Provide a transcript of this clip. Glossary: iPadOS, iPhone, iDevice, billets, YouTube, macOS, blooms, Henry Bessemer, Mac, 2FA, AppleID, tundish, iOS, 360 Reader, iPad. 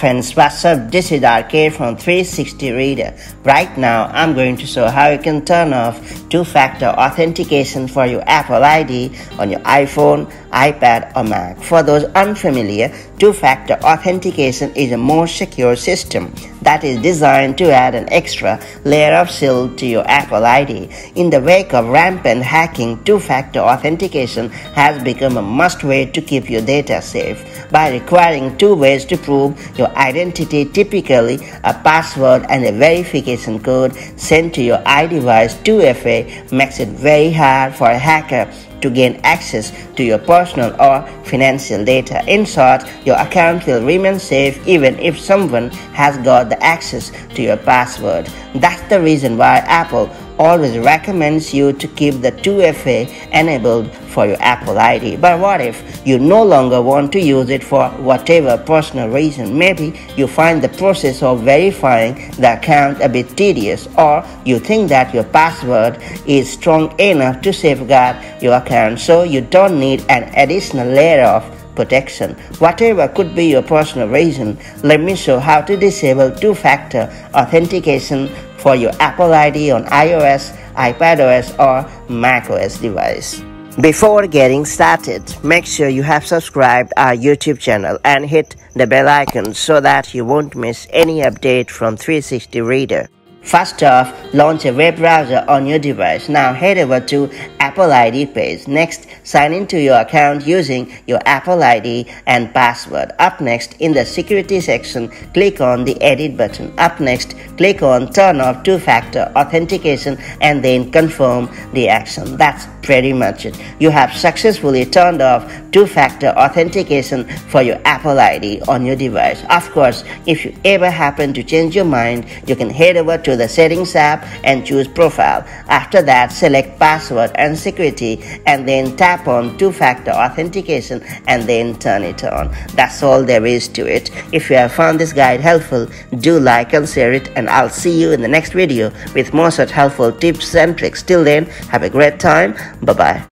friends, what's up? This is RK from 360 Reader. Right now, I'm going to show how you can turn off two-factor authentication for your Apple ID on your iPhone, iPad or Mac. For those unfamiliar, two-factor authentication is a more secure system that is designed to add an extra layer of shield to your Apple ID. In the wake of rampant hacking, two-factor authentication has become a must way to keep your data safe by requiring two ways to prove your identity, typically a password and a verification code sent to your iDevice. 2FA makes it very hard for a hacker to gain access to your personal or financial data. In short, your account will remain safe even if someone has got the access to your password. That's the reason why Apple always recommends you to keep the 2FA enabled for your Apple ID. But what if you no longer want to use it for whatever personal reason? Maybe you find the process of verifying the account a bit tedious, or you think that your password is strong enough to safeguard your account, so you don't need an additional layer of protection. Whatever could be your personal reason, let me show how to disable two-factor authentication for your Apple ID on iOS, iPadOS or macOS device. Before getting started, make sure you have subscribed our YouTube channel and hit the bell icon so that you won't miss any update from 360 Reader. First off, launch a web browser on your device. Now head over to Apple ID page. Next, sign into your account using your Apple ID and password. Up next, in the security section, click on the edit button. Up next, click on turn off two-factor authentication and then confirm the action. That's pretty much it. You have successfully turned off two-factor authentication for your Apple ID on your device. Of course, if you ever happen to change your mind, you can head over to the Settings app and choose Profile. After that, select Password and Security and then tap on two-factor authentication and then turn it on. That's all there is to it. If you have found this guide helpful, do like and share it, and I'll see you in the next video with more such helpful tips and tricks. Till then, have a great time. Bye-bye.